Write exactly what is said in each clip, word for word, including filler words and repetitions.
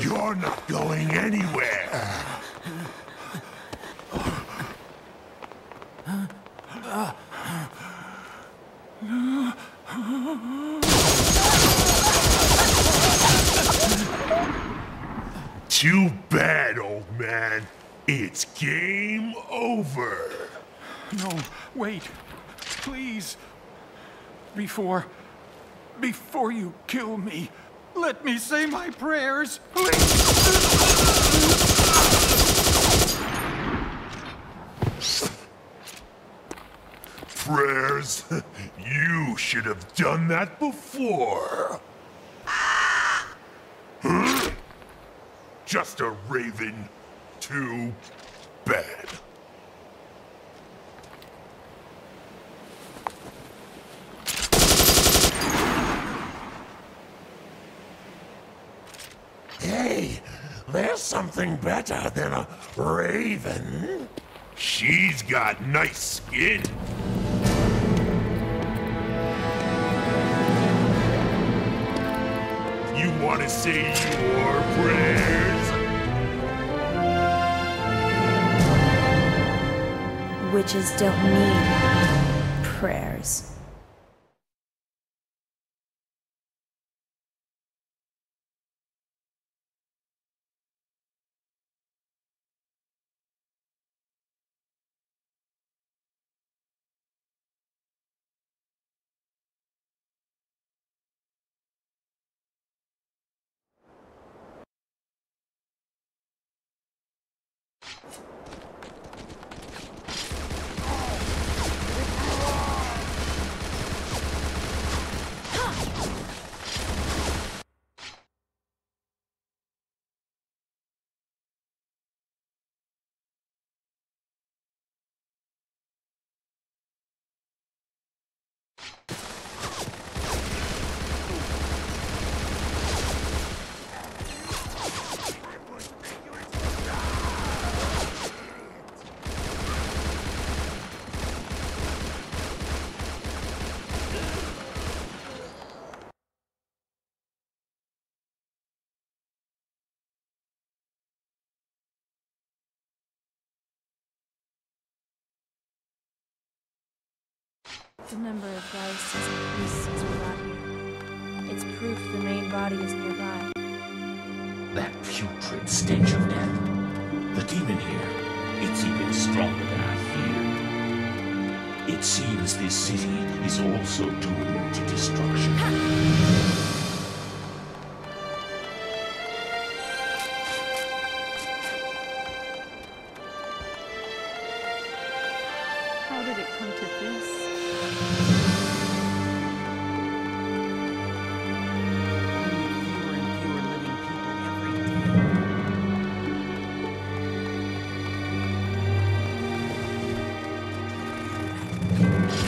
You're not going anywhere. Too bad, old man. It's game over. No, wait. Please. Before... Before you kill me, let me say my prayers, please! Prayers? You should have done that before! Huh? Just a raven. Too bad. Hey, there's something better than a raven. She's got nice skin. You want to say your prayers? Witches don't need prayers. The number of lives and priests is forgotten. It's proof the main body is nearby. That putrid stench of death. The demon here, it's even stronger than I feared. It seems this city is also doomed to destruction. Ha! Thank you.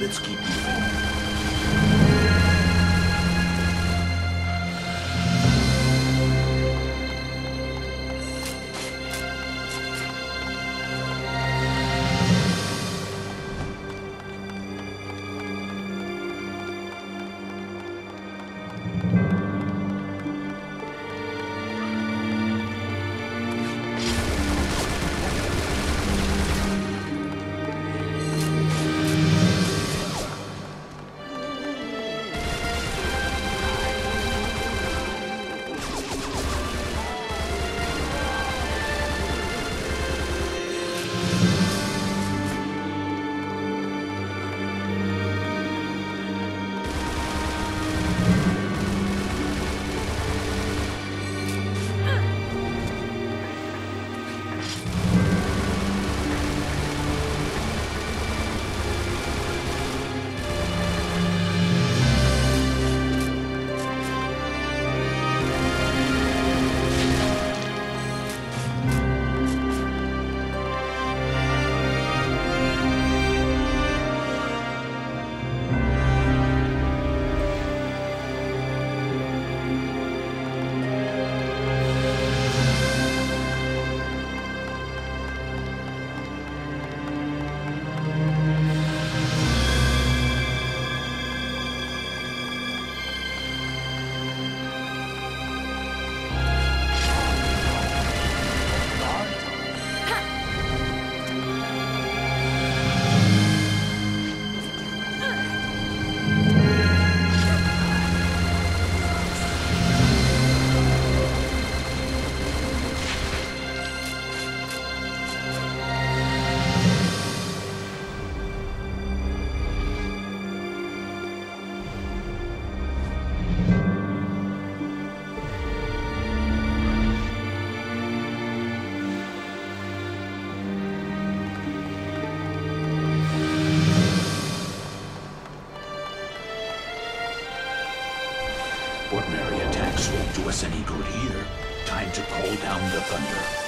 Let's keep moving. Ordinary attacks won't do us any good here. Time to call down the thunder.